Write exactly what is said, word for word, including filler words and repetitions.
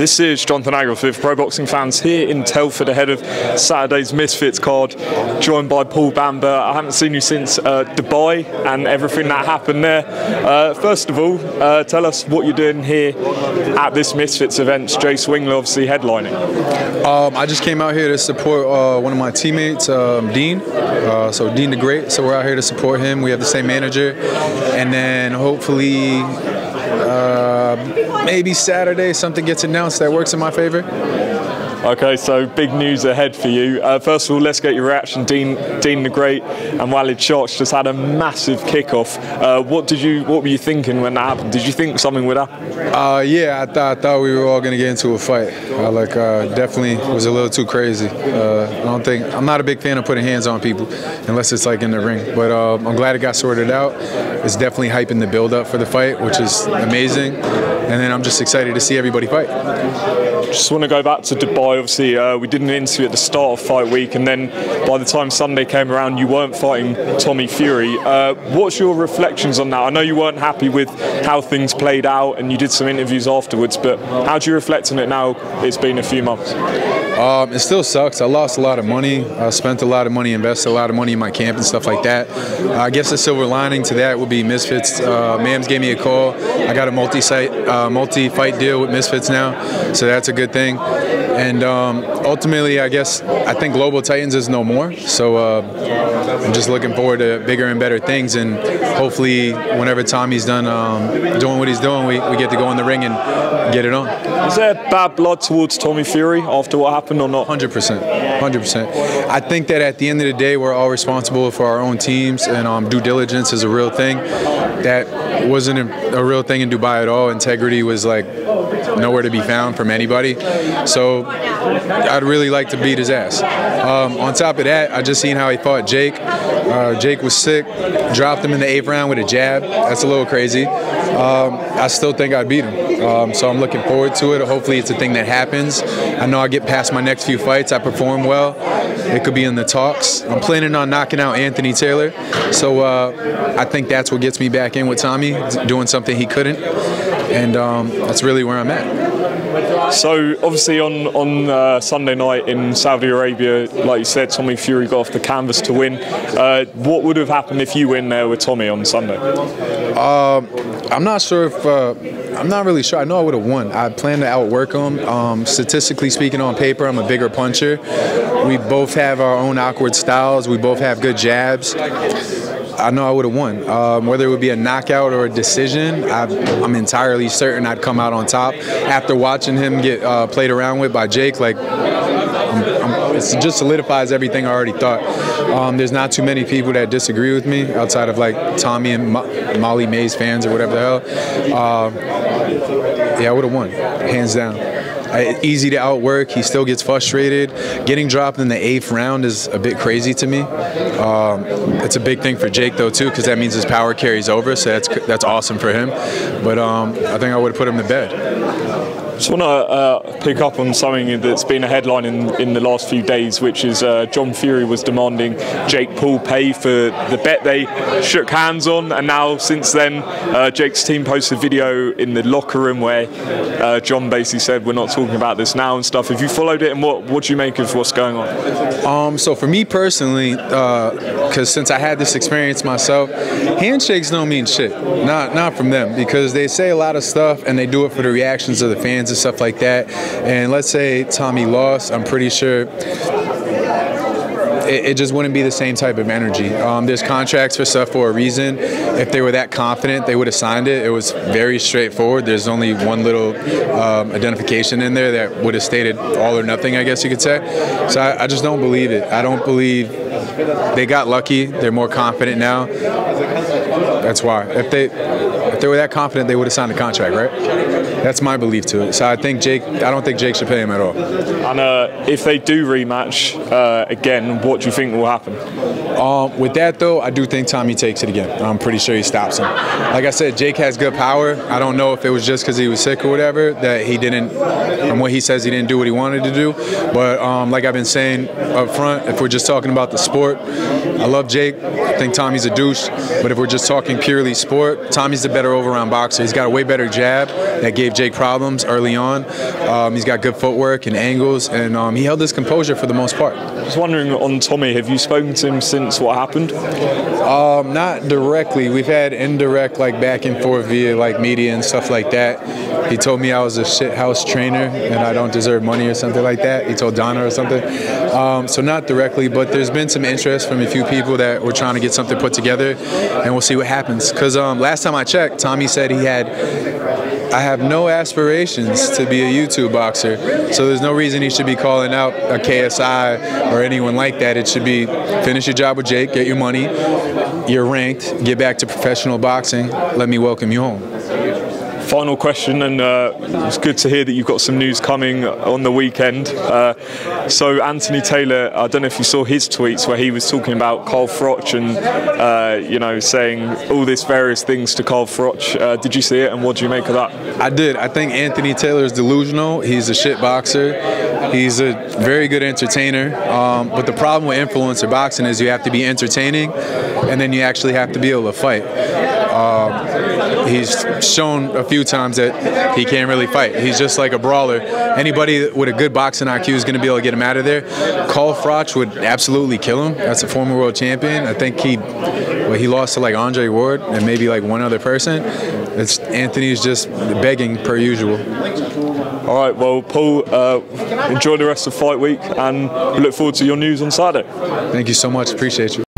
This is Jonathan Agar with Pro Boxing Fans here in Telford ahead of Saturday's Misfits card, joined by Paul Bamba. I haven't seen you since uh, Dubai and everything that happened there. Uh, first of all, uh, tell us what you're doing here at this Misfits event. Jay Swingler obviously headlining. Um, I just came out here to support uh, one of my teammates, um, Dean. Uh, so Dean the Great. So we're out here to support him. We have the same manager. And then hopefully... Uh, maybe Saturday something gets announced that works in my favor. Okay, so big news ahead for you. Uh, first of all, let's get your reaction. Dean, Dean the Great and Walid Shorts just had a massive kickoff. Uh, what did you, what were you thinking when that happened? Did you think something would happen? Uh, yeah, I thought I thought we were all going to get into a fight. I like uh, definitely was a little too crazy. Uh, I don't think I'm not a big fan of putting hands on people unless it's like in the ring. But uh, I'm glad it got sorted out. It's definitely hyping the build up for the fight, which is amazing. And then I'm just excited to see everybody fight. Just want to go back to Dubai. Obviously, uh, we did an interview at the start of fight week, and then by the time Sunday came around, you weren't fighting Tommy Fury. Uh, what's your reflections on that? I know you weren't happy with how things played out, and you did some interviews afterwards, but how do you reflect on it now? It's been a few months. Um, it still sucks. I lost a lot of money. I spent a lot of money, invested a lot of money in my camp and stuff like that. Uh, I guess the silver lining to that would be Misfits. Uh, Mams gave me a call. I got a multi-site, uh, multi-fight deal with Misfits now, so that's a good thing. And um, ultimately, I guess, I think Global Titans is no more. So uh, I'm just looking forward to bigger and better things. And hopefully, whenever Tommy's done um, doing what he's doing, we, we get to go in the ring and get it on. Is there bad blood towards Tommy Fury after what happened? Or not? one hundred percent. one hundred percent. I think that at the end of the day, we're all responsible for our own teams, and um, due diligence is a real thing. That wasn't a, a real thing in Dubai at all. Integrity was like nowhere to be found from anybody. So I'd really like to beat his ass. Um, on top of that, I just seen how he fought Jake. Uh, Jake was sick, dropped him in the eighth round with a jab. That's a little crazy. Um, I still think I beat him. Um, so I'm looking forward to it. Hopefully it's a thing that happens. I know I get past my next few fights. I perform well. It could be in the talks. I'm planning on knocking out Anthony Taylor. So uh, I think that's what gets me back in with Tommy, doing something he couldn't. And um, that's really where I'm at. So obviously on, on uh, Sunday night in Saudi Arabia, like you said, Tommy Fury got off the canvas to win. Uh, what would have happened if you win there with Tommy on Sunday? Uh, I'm not sure if... Uh, I'm not really sure. I know I would have won. I plan to outwork him. Um, statistically speaking, on paper, I'm a bigger puncher. We both have our own awkward styles. We both have good jabs. I know I would have won. Um, whether it would be a knockout or a decision, I've, I'm entirely certain I'd come out on top. After watching him get uh, played around with by Jake, like, I'm, I'm, it just solidifies everything I already thought. Um, there's not too many people that disagree with me outside of like Tommy and Mo Molly Mays fans or whatever the hell. Uh, yeah, I would have won, hands down. I, easy to outwork. He still gets frustrated. Getting dropped in the eighth round is a bit crazy to me. Um, it's a big thing for Jake though too, because that means his power carries over, so that's that's awesome for him. But um, I think I would have put him to bed. I just want to uh, pick up on something that's been a headline in, in the last few days, which is uh, John Fury was demanding Jake Paul pay for the bet they shook hands on, and now since then uh, Jake's team posted a video in the locker room where uh, John basically said we're not talking about this now and stuff. Have you followed it, and what, what do you make of what's going on? Um, so for me personally, because uh, since I had this experience myself, handshakes don't mean shit, not, not from them, because they say a lot of stuff and they do it for the reactions of the fans and stuff like that. And let's say Tommy lost, I'm pretty sure it, it just wouldn't be the same type of energy. Um, there's contracts for stuff for a reason. If they were that confident, they would have signed it. It was very straightforward. There's only one little um, identification in there that would have stated all or nothing, I guess you could say. So I, I just don't believe it. I don't believe they got lucky. They're more confident now. That's why. If they, if they were that confident, they would have signed the contract, right? That's my belief to it. So I think Jake, I don't think Jake should pay him at all. And uh, if they do rematch uh, again, what do you think will happen? Um, with that though, I do think Tommy takes it again. I'm pretty sure he stops him. Like I said, Jake has good power. I don't know if it was just because he was sick or whatever that he didn't, from what he says, he didn't do what he wanted to do. But um, like I've been saying up front, if we're just talking about the sport, I love Jake. I think Tommy's a douche. But if we're just talking purely sport, Tommy's the better overround boxer. He's got a way better jab that gave Jake problems early on. Um, he's got good footwork and angles, and um, he held his composure for the most part. I was wondering on Tommy, have you spoken to him since what happened? Um, not directly. We've had indirect, like, back and forth via, like, media and stuff like that. He told me I was a shithouse trainer and I don't deserve money or something like that. He told Donna or something. Um, so not directly, but there's been some interest from a few people that were trying to get something put together, and we'll see what happens. Because um, last time I checked, Tommy said he had, I have no aspirations to be a YouTube boxer. So there's no reason he should be calling out a K S I or anyone like that. It should be finish your job with Jake, get your money, you're ranked, get back to professional boxing, let me welcome you home. Final question, and uh, it's good to hear that you've got some news coming on the weekend. Uh, so Anthony Taylor, I don't know if you saw his tweets where he was talking about Carl Froch and, uh, you know, saying all these various things to Carl Froch. Uh, did you see it, and what do you make of that? I did. I think Anthony Taylor is delusional. He's a shit boxer. He's a very good entertainer. Um, but the problem with influencer boxing is you have to be entertaining, and then you actually have to be able to fight. Um, he's shown a few times that he can't really fight. He's just like a brawler. Anybody with a good boxing I Q is going to be able to get him out of there. Carl Froch would absolutely kill him. That's a former world champion. I think he well, he lost to like Andre Ward and maybe like one other person. It's, Anthony's just begging per usual. All right, well, Paul, uh, enjoy the rest of fight week, and we look forward to your news on Saturday. Thank you so much. Appreciate you.